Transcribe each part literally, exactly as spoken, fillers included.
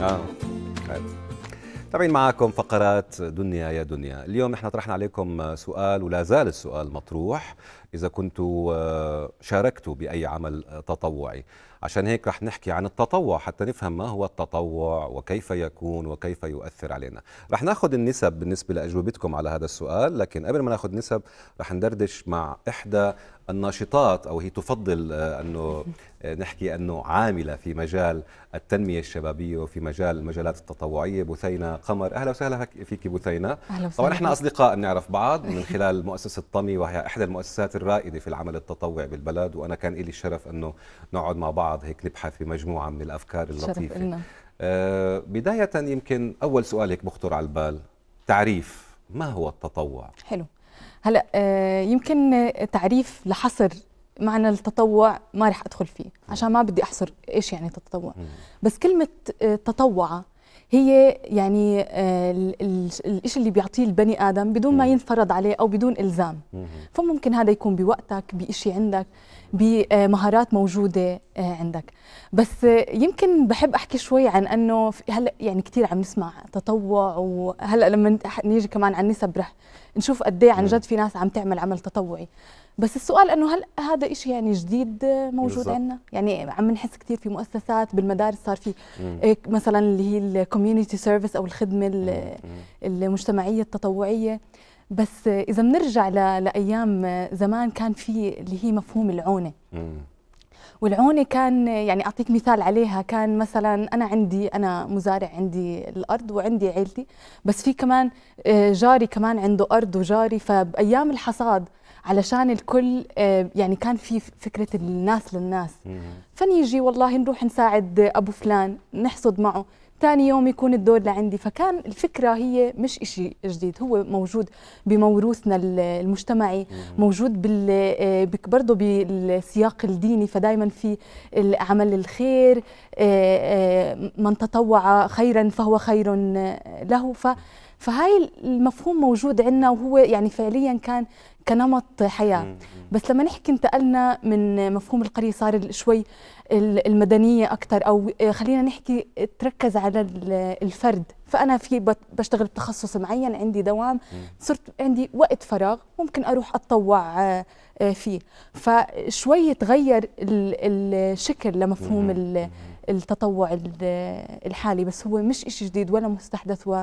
آه. طبعا معكم فقرات دنيا يا دنيا. اليوم نحن طرحنا عليكم سؤال ولا زال السؤال مطروح، إذا كنتوا شاركتوا بأي عمل تطوعي. عشان هيك رح نحكي عن التطوع حتى نفهم ما هو التطوع وكيف يكون وكيف يؤثر علينا. رح ناخذ النسب بالنسبة لأجوبتكم على هذا السؤال، لكن قبل ما ناخذ نسب رح ندردش مع إحدى الناشطات، أو هي تفضل أنه نحكي أنه عاملة في مجال التنمية الشبابية وفي مجال المجالات التطوعية، بثينة قمر. أهلا وسهلا فيك بثينة. طبعا إحنا أصدقاء بنعرف بعض من خلال مؤسسة طمي، وهي إحدى المؤسسات الرائدة في العمل التطوعي بالبلد، وأنا كان لي الشرف أنه نقعد مع بعض هيك نبحث في مجموعة من الأفكار اللطيفة. آه بداية يمكن أول سؤال هيك بخطر على البال، تعريف ما هو التطوع؟ حلو. هلا آه يمكن تعريف لحصر معنى التطوع ما رح أدخل فيه عشان ما بدي أحصر إيش يعني تطوع، بس كلمة آه تطوع هي يعني الشيء اللي بيعطيه البني آدم بدون ما ينفرض عليه أو بدون إلزام. فممكن هذا يكون بوقتك، بشيء عندك، بمهارات موجودة عندك. بس يمكن بحب أحكي شوي عن أنه هلأ يعني كتير عم نسمع تطوع، وهلأ لما نيجي كمان عن نسب رح نشوف قد ايه عن جد في ناس عم تعمل عمل تطوعي. بس السؤال انه هل هذا شيء يعني جديد موجود عندنا؟ يعني عم نحس كثير في مؤسسات بالمدارس صار في مثلا اللي هي الكوميونتي سيرفيس او الخدمه المجتمعيه التطوعيه. بس اذا بنرجع لايام زمان كان في اللي هي مفهوم العونه. والعونه كان يعني اعطيك مثال عليها، كان مثلا انا عندي انا مزارع عندي الارض وعندي عيلتي، بس في كمان جاري كمان عنده ارض وجاري، فبايام الحصاد علشان الكل يعني كان في فكرة الناس للناس. فنيجي والله نروح نساعد أبو فلان نحصد معه، ثاني يوم يكون الدور لعندي. فكان الفكرة هي مش إشي جديد، هو موجود بموروثنا المجتمعي، موجود بال برضه بالسياق الديني، فدايما في عمل الخير، من تطوع خيرا فهو خير له. ف فهاي المفهوم موجود عندنا، وهو يعني فعليا كان كنمط حياة. بس لما نحكي انتقلنا من مفهوم القرية صار شوي المدنية أكثر، أو خلينا نحكي تركز على الفرد. فأنا في بشتغل بتخصص معين، عندي دوام، صرت عندي وقت فراغ ممكن أروح أتطوع فيه. فشوي تغير الشكل لمفهوم التطوع الحالي، بس هو مش إشي جديد ولا مستحدث، و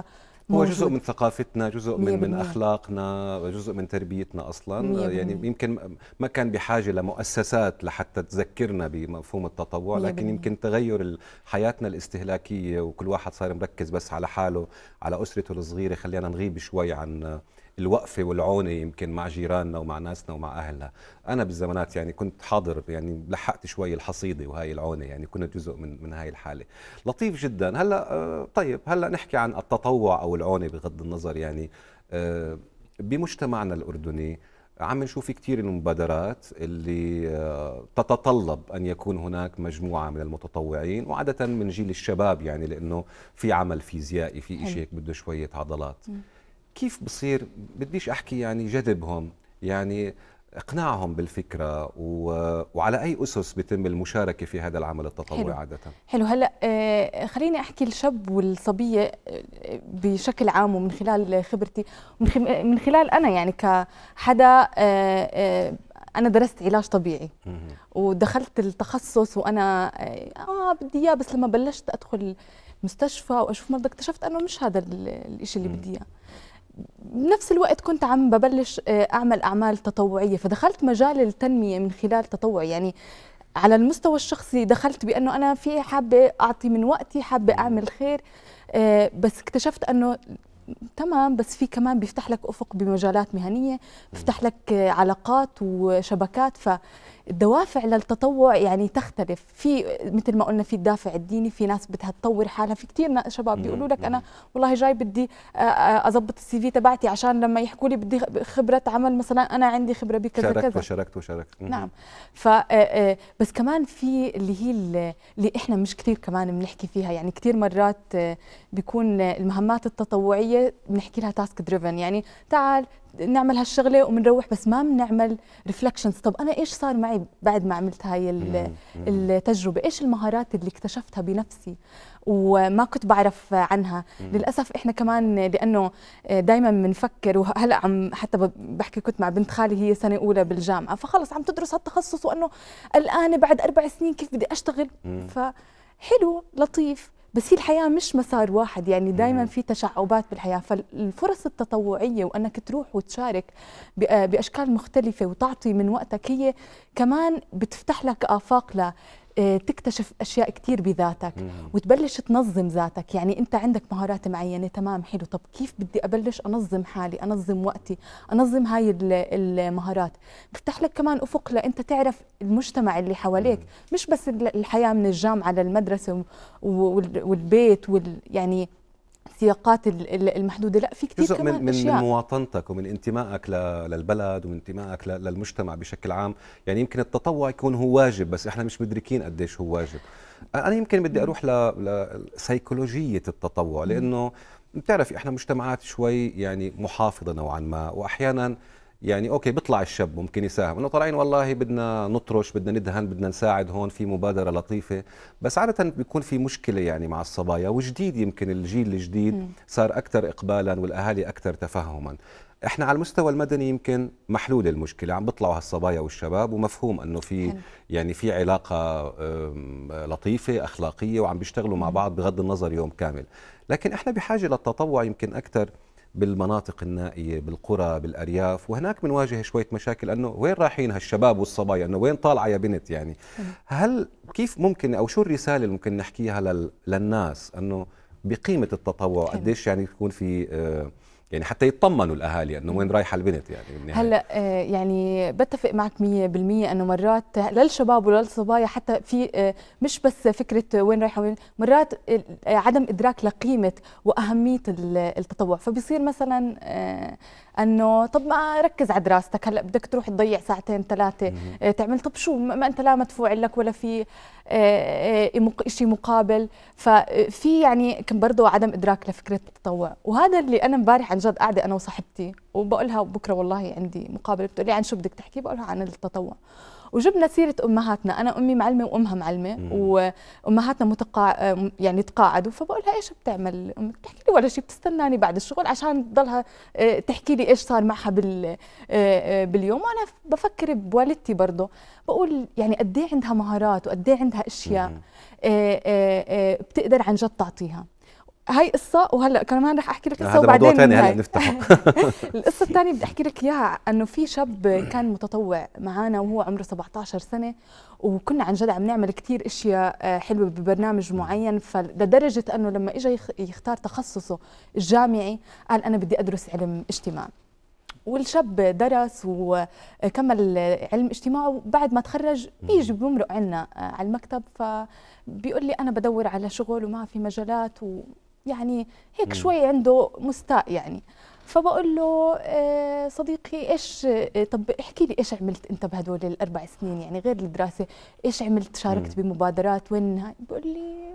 هو جزء من ثقافتنا، جزء من من اخلاقنا، جزء من تربيتنا اصلا. يعني يمكن ما كان بحاجه لمؤسسات لحتى تذكرنا بمفهوم التطوع، لكن يمكن تغير حياتنا الاستهلاكيه وكل واحد صار مركز بس على حاله، على اسرته الصغيره، خلينا نغيب شوي عن الوقفه والعونه يمكن مع جيراننا ومع ناسنا ومع اهلنا. انا بالزمانات يعني كنت حاضر، يعني لحقت شوي الحصيده وهي العونه، يعني كنت جزء من من هاي الحاله. لطيف جدا. هلا طيب هلا نحكي عن التطوع او العونه بغض النظر. يعني بمجتمعنا الاردني عم نشوف كثير من المبادرات اللي تتطلب ان يكون هناك مجموعه من المتطوعين، وعاده من جيل الشباب، يعني لانه في عمل فيزيائي، في شيء هيك بده شويه عضلات. كيف بصير، بديش احكي يعني جذبهم، يعني اقناعهم بالفكره، و... وعلى اي اسس بتم المشاركه في هذا العمل التطوعي؟ حلو. عاده حلو. هلا آه خليني احكي الشاب والصبيه بشكل عام، ومن خلال خبرتي ومن خلال انا يعني كحدا آه آه أنا درست علاج طبيعي ودخلت التخصص، وأنا آه بدي إياه. بس لما بلشت أدخل مستشفى وأشوف مرضى اكتشفت أنه مش هذا الإشي اللي بدي إياه. بنفس الوقت كنت عم ببلش أعمل أعمال تطوعية، فدخلت مجال التنمية من خلال تطوعي. يعني على المستوى الشخصي دخلت بأنه أنا في حابة أعطي من وقتي، حابة أعمل خير، بس اكتشفت أنه تمام، بس في كمان بيفتح لك أفق بمجالات مهنية، بيفتح لك علاقات وشبكات. فالدوافع للتطوع يعني تختلف. في مثل ما قلنا في الدافع الديني، في ناس بدها تطور حالها، في كثير شباب بيقولوا لك أنا والله جاي بدي أضبط السي في تبعتي عشان لما يحكوا لي بدي خبرة عمل، مثلا أنا عندي خبرة بكذا كذا، شاركت وشاركت وشاركت. نعم. ف بس كمان في اللي هي اللي إحنا مش كثير كمان بنحكي فيها، يعني كثير مرات بيكون المهمات التطوعية هي بنحكي لها تاسك دريفن، يعني تعال نعمل هالشغله وبنروح، بس ما بنعمل ريفلكشنز. طب انا ايش صار معي بعد ما عملت هاي التجربه؟ ايش المهارات اللي اكتشفتها بنفسي وما كنت بعرف عنها؟ للاسف احنا كمان لانه دائما بنفكر، وهلا عم حتى بحكي، كنت مع بنت خالي هي سنه اولى بالجامعه، فخلص عم تدرس هالتخصص وانه الان بعد اربع سنين كيف بدي اشتغل. فحلو لطيف، بس هي الحياة مش مسار واحد، يعني دايما في تشعبات بالحياة. فالفرص التطوعية وأنك تروح وتشارك بأشكال مختلفة وتعطي من وقتك، هي كمان بتفتح لك آفاق ل تكتشف أشياء كتير بذاتك وتبلش تنظم ذاتك. يعني أنت عندك مهارات معينة، تمام حلو، طب كيف بدي أبلش أنظم حالي، أنظم وقتي، أنظم هاي المهارات؟ بفتح لك كمان أفق لأنت تعرف المجتمع اللي حواليك، مش بس الحياة من الجامعة للمدرسة والبيت وال يعني السياقات المحدوده، لا في كثير كمان من أشياء. من مواطنتك ومن انتمائك للبلد ومن انتمائك للمجتمع بشكل عام. يعني يمكن التطوع يكون هو واجب، بس احنا مش مدركين قديش هو واجب. انا يمكن بدي اروح لسيكولوجيه التطوع، لانه بتعرفي احنا مجتمعات شوي يعني محافظه نوعا ما، واحيانا يعني اوكي بيطلع الشاب ممكن يساهم، انه طالعين والله بدنا نطرش، بدنا ندهن، بدنا نساعد هون، في مبادره لطيفه. بس عاده بيكون في مشكله يعني مع الصبايا، وجديد يمكن الجيل الجديد صار اكثر اقبالا والاهالي اكثر تفهما. احنا على المستوى المدني يمكن محلول المشكله، عم بيطلعوا هالصبايا والشباب، ومفهوم انه في يعني في علاقه لطيفه اخلاقيه وعم بيشتغلوا مع بعض بغض النظر يوم كامل. لكن احنا بحاجه للتطوع يمكن اكثر بالمناطق النائية، بالقرى، بالأرياف، وهناك بنواجه شوية مشاكل، أنه وين رايحين هالشباب والصبايا، أنه وين طالعة يا بنت يعني. هل كيف ممكن أو شو الرسالة اللي ممكن نحكيها لل... للناس أنه بقيمة التطوع، قديش يعني تكون في آه يعني حتى يطمنوا الاهالي انه وين رايحه البنت يعني؟ هلا آه يعني بتفق معك مية بالمية انه مرات للشباب وللصبايا حتى في آه مش بس فكره وين رايحه وين، مرات آه عدم ادراك لقيمه واهميه التطوع. فبصير مثلا آه انه طب ما ركز على دراستك، هلا بدك تروح تضيع ساعتين ثلاثه آه تعمل، طب شو ما انت لا مدفوع لك ولا في آه آه شيء مقابل. ففي يعني كان برضه عدم ادراك لفكره التطوع، وهذا اللي انا امبارح عن جد قاعده انا وصاحبتي وبقولها بكره والله عندي مقابله، بتقول لي عن شو بدك تحكي؟ بقولها عن التطوع، وجبنا سيره امهاتنا، انا امي معلمه وامها معلمه، وامهاتنا متقا يعني تقاعدوا، فبقول لها ايش بتعمل امك؟ بتحكي لي ولا شيء، بتستناني بعد الشغل عشان تضلها تحكي لي ايش صار معها بال باليوم. وانا بفكر بوالدتي برضه، بقول يعني قد ايه عندها مهارات وقد ايه عندها اشياء بتقدر عن جد تعطيها. هاي قصة، وهلا كمان رح احكي لك قصة وبعدين موضوع ثاني هلا نفتحه. القصة الثانية بدي احكي لك اياها، انه في شاب كان متطوع معنا وهو عمره سبعطعش سنة، وكنا عن جد عم نعمل كثير اشياء حلوة ببرنامج معين، فلدرجة انه لما اجى يختار تخصصه الجامعي قال انا بدي ادرس علم اجتماع. والشاب درس وكمل علم اجتماع، وبعد ما تخرج بيجي بمرق عنا على المكتب، فبيقول لي انا بدور على شغل وما في مجالات، و يعني هيك شوي عنده مستاء يعني. فبقول له صديقي ايش، طب احكي لي ايش عملت انت بهدول الاربع سنين، يعني غير الدراسه ايش عملت؟ شاركت بمبادرات؟ وين هاي؟ بقول لي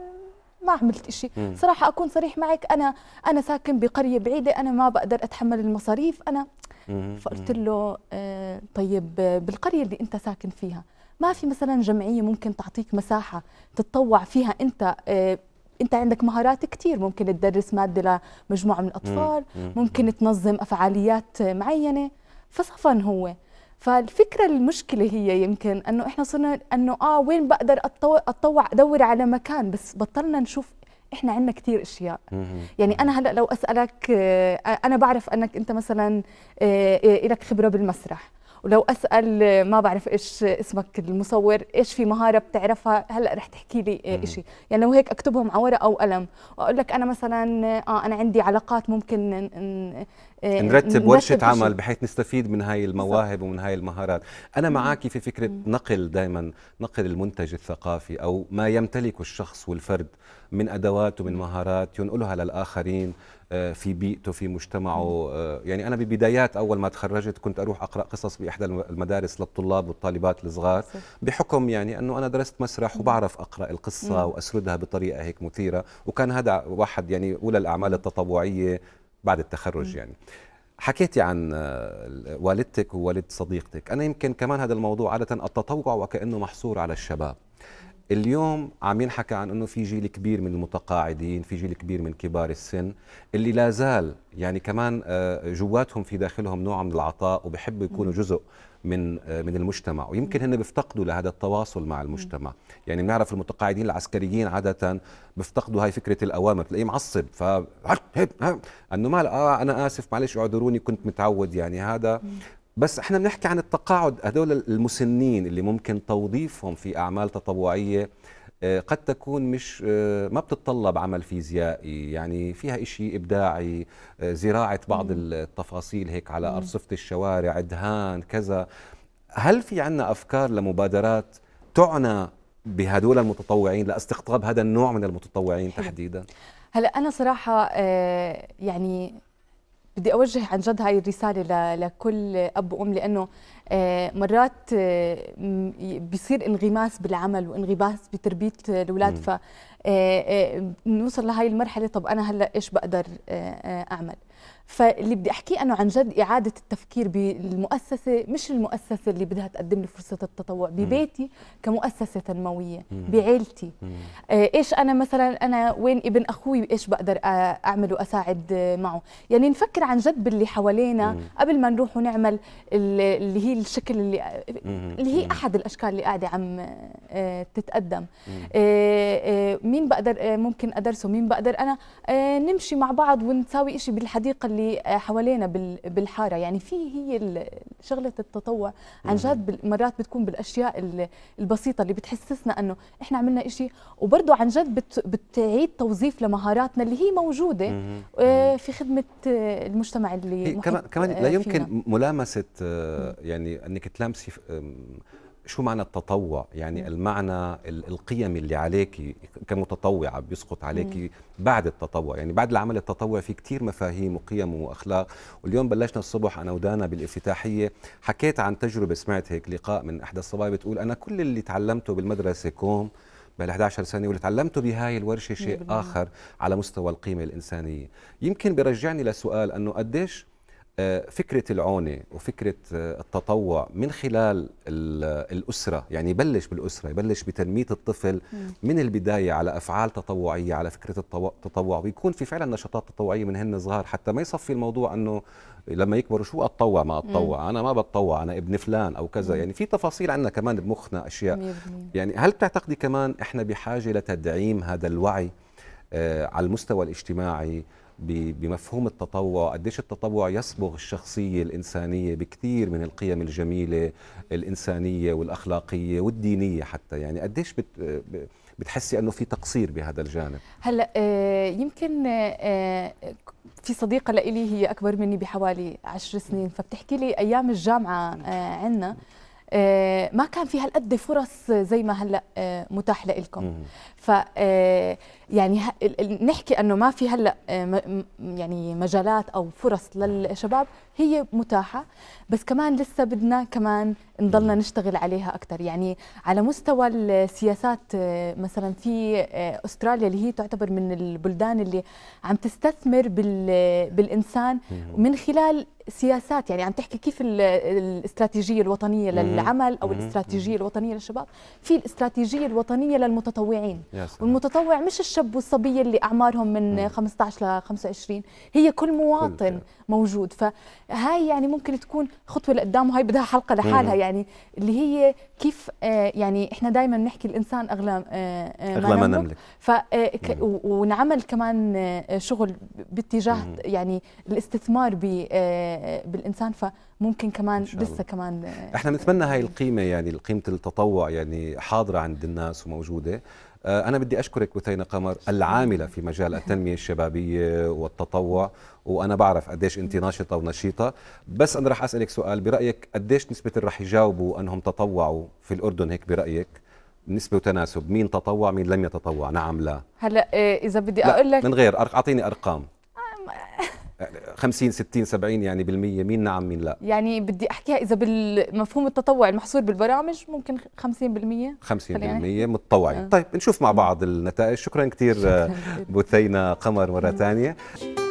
ما عملت إشي صراحه، اكون صريح معك، انا انا ساكن بقريه بعيده، انا ما بقدر اتحمل المصاريف انا. فقلت له طيب بالقريه اللي انت ساكن فيها ما في مثلا جمعيه ممكن تعطيك مساحه تتطوع فيها انت؟ انت عندك مهارات كثير، ممكن تدرس ماده لمجموعه من الاطفال، ممكن تنظم فعاليات معينه. فصفن هو. فالفكره المشكله هي يمكن انه احنا صرنا انه اه وين بقدر اتطوع، ادور على مكان، بس بطلنا نشوف احنا عندنا كثير اشياء. يعني انا هلا لو اسالك، انا بعرف انك انت مثلا لك خبره بالمسرح، ولو اسال ما بعرف ايش اسمك المصور، ايش في مهاره بتعرفها هلا رح تحكي لي شيء؟ يعني لو هيك اكتبهم على ورقه او قلم واقول لك انا مثلا اه انا عندي علاقات، ممكن ن... نرتب ورشه عمل بحيث نستفيد من هاي المواهب ومن هاي المهارات. انا معاكي في فكره نقل، دائما نقل المنتج الثقافي او ما يمتلكه الشخص والفرد من ادوات ومن مهارات ينقلها للاخرين في بيئته في مجتمعه. يعني انا ببدايات اول ما تخرجت كنت اروح اقرا قصص باحدى المدارس للطلاب والطالبات الصغار، بحكم يعني انه انا درست مسرح وبعرف اقرا القصه واسردها بطريقه هيك مثيره، وكان هذا واحد يعني اولى الاعمال التطوعيه بعد التخرج. يعني حكيتي عن والدتك ووالد صديقتك، أنا يمكن كمان هذا الموضوع عادة التطوع وكأنه محصور على الشباب. اليوم عم ينحكى عن أنه في جيل كبير من المتقاعدين، في جيل كبير من كبار السن اللي لا زال يعني كمان جواتهم في داخلهم نوع من العطاء وبحبوا يكونوا جزء من من المجتمع، ويمكن هن بيفتقدوا لهذا التواصل مع المجتمع. يعني بنعرف المتقاعدين العسكريين عادة بيفتقدوا هاي فكرة الأوامر، تلاقيه معصب ف انه ما آه انا اسف معلش اعذروني كنت متعود يعني هذا. بس احنا بنحكي عن التقاعد، هذول المسنين اللي ممكن توظيفهم في اعمال تطوعيه قد تكون مش ما بتتطلب عمل فيزيائي، يعني فيها شيء ابداعي، زراعه بعض التفاصيل هيك على ارصفه الشوارع، دهان كذا. هل في عندنا افكار لمبادرات تعنى بهذول المتطوعين لاستقطاب هذا النوع من المتطوعين تحديدا؟ هلا انا صراحه يعني بدي أوجه عن جد هاي الرسالة لكل أب وأم، لأنه مرات بيصير انغماس بالعمل وانغماس بتربية الأولاد، فنوصل لهاي المرحلة طب أنا هلأ إيش بقدر أعمل؟ فاللي بدي أحكيه أنه عن جد إعادة التفكير بالمؤسسة، مش المؤسسة اللي بدها تقدم لي فرصة التطوع، ببيتي كمؤسسة تنموية، بعيلتي إيش أنا مثلا، أنا وين ابن أخوي إيش بقدر أعمل وأساعد معه. يعني نفكر عن جد باللي حوالينا قبل ما نروح ونعمل اللي هي الشكل اللي اللي هي أحد الأشكال اللي قاعدة عم تتقدم. مين بقدر ممكن أدرسه، مين بقدر أنا نمشي مع بعض ونساوي إشي بالحديقة اللي حوالينا بالحارة. يعني في هي شغلة التطوع عن جد مرات بتكون بالأشياء البسيطة اللي بتحسسنا أنه إحنا عملنا إشي، وبرضو عن جد بتعيد توظيف لمهاراتنا اللي هي موجودة في خدمة المجتمع اللي كمان كمان لا يمكن فينا. ملامسة يعني أنك تلامسي شو معنى التطوع، يعني المعنى القيم اللي عليك كمتطوعة بيسقط عليك بعد التطوع. يعني بعد العمل التطوعي في كتير مفاهيم وقيم وأخلاق، واليوم بلشنا الصبح أنا ودانا بالافتتاحية حكيت عن تجربة، سمعت هيك لقاء من إحدى الصبايا بتقول أنا كل اللي تعلمته بالمدرسة كوم بال إحدى عشرة سنة، واللي تعلمته بهاي الورشة شيء آخر على مستوى القيمة الإنسانية. يمكن بيرجعني لسؤال أنه قديش فكرة العونة وفكرة التطوع من خلال الأسرة، يعني يبلش بالأسرة، يبلش بتنمية الطفل من البداية على أفعال تطوعية، على فكرة التطوع، ويكون في فعلا نشاطات تطوعية من هن صغار، حتى ما يصفي الموضوع أنه لما يكبروا شو أتطوع ما أتطوع، أنا ما بتطوع أنا ابن فلان أو كذا. يعني في تفاصيل عندنا كمان بمخنا أشياء. يعني هل تعتقدي كمان إحنا بحاجة لتدعيم هذا الوعي على المستوى الاجتماعي بمفهوم التطوع؟ قديش التطوع يصبغ الشخصية الإنسانية بكثير من القيم الجميلة الإنسانية والأخلاقية والدينية حتى، يعني قديش بت بتحسي أنه في تقصير بهذا الجانب؟ هلأ يمكن في صديقة لإلي هي أكبر مني بحوالي عشر سنين، فبتحكي لي أيام الجامعة عنا ما كان في هالقد فرص زي ما هلا متاح لإلكم. ف يعني نحكي انه ما في هلا يعني مجالات او فرص للشباب، هي متاحه بس كمان لسه بدنا كمان نضلنا نشتغل عليها اكثر. يعني على مستوى السياسات مثلا في استراليا اللي هي تعتبر من البلدان اللي عم تستثمر بالانسان من خلال سياسات، يعني عم تحكي كيف الاستراتيجيه الوطنيه للعمل او الاستراتيجيه الوطنيه للشباب، في الاستراتيجيه الوطنيه للمتطوعين. والمتطوع مش الشاب والصبيه اللي اعمارهم من خمسطعش ل خمسة وعشرين، هي كل مواطن موجود. فهاي يعني ممكن تكون خطوه لقدام، وهي بدها حلقه لحالها. يعني اللي هي كيف يعني احنا دائما نحكي الانسان اغلى ما نملك، ف ونعمل كمان شغل باتجاه يعني الاستثمار ب بالإنسان. فممكن كمان لسه كمان احنا بنتمنى هاي القيمة، يعني قيمة التطوع يعني حاضرة عند الناس وموجودة. أنا بدي أشكرك بثينة قمر العاملة في مجال التنمية الشبابية والتطوع، وأنا بعرف قديش أنت ناشطة ونشيطة. بس أنا راح أسألك سؤال، برأيك قديش نسبة اللي راح يجاوبوا أنهم تطوعوا في الأردن هيك برأيك؟ نسبة وتناسب، مين تطوع مين لم يتطوع، نعم لا؟ هلا إذا بدي أقول لك من غير أعطيني أرقام. خمسين ستين سبعين يعني بالمية، مين نعم مين لا؟ يعني بدي احكيها اذا بالمفهوم التطوع المحصور بالبرامج ممكن خمسين بالمية خمسين بالمية متطوعين. آه. طيب نشوف مع بعض النتائج. شكرا كثير بثينة قمر مرة ثانية.